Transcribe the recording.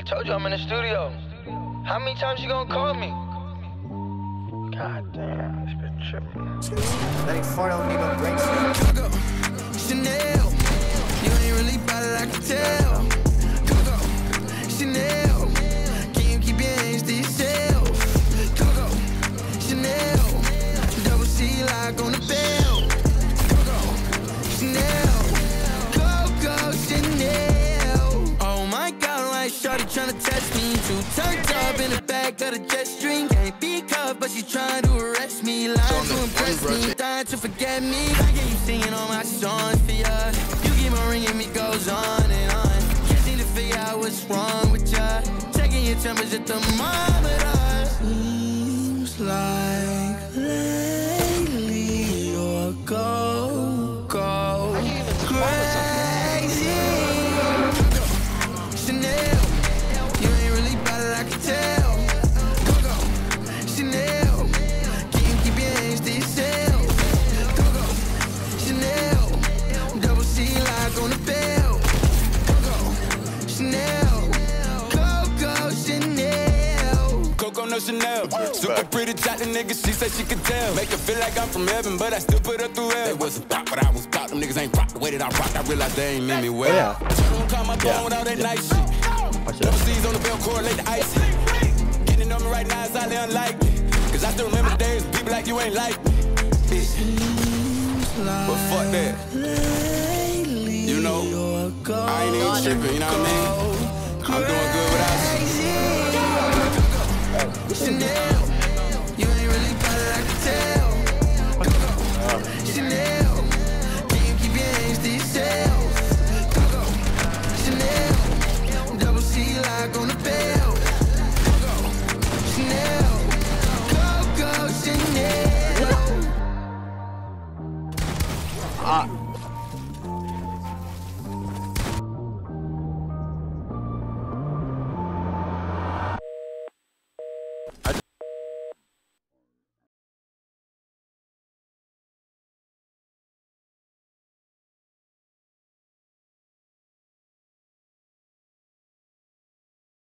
I told you I'm in the studio. How many times you gonna call me? God damn, it's been tripping. Like Fordo need a break. Coco Chanel, you ain't really about it, I can tell. Coco Chanel, can you keep your hands to yourself? Coco Chanel, double C lock on the bell. Coco Chanel, Coco Chanel. Oh my God, like shorty tryna test me. Too turned up in the back of the jet stream. Can't be cuffed, but she trying to arrest me. Lying to impress me, dying to forget me. I get you singing all my songs for ya. You keep on ringing me, goes on and on. Can't seem to figure out what's wrong with ya. Checking your temperature thermometer. Seems like lately you're go crazy. Chanel, you ain't really about it, I can tell. Chanel. Super pretty, chat the niggas, she said she could tell. Make her feel like I'm from heaven, but I still put her through hell. They wasn't pop, but I was pop. Them niggas ain't rock the way that I rock. I realized they ain't mean me well. Yeah. Double C's on the bell, correlate the ice. Getting on me right now is highly unlikely. Cause I still remember days people like you ain't like me. But fuck that. You know, I ain't even tripping, you know what I mean? I'm doing good without you. Chanel, you ain't really about it, I can tell. Coco Chanel, can you keep your hands to yourself? Coco Chanel, double C lock on the bell. Coco Chanel, Coco Chanel.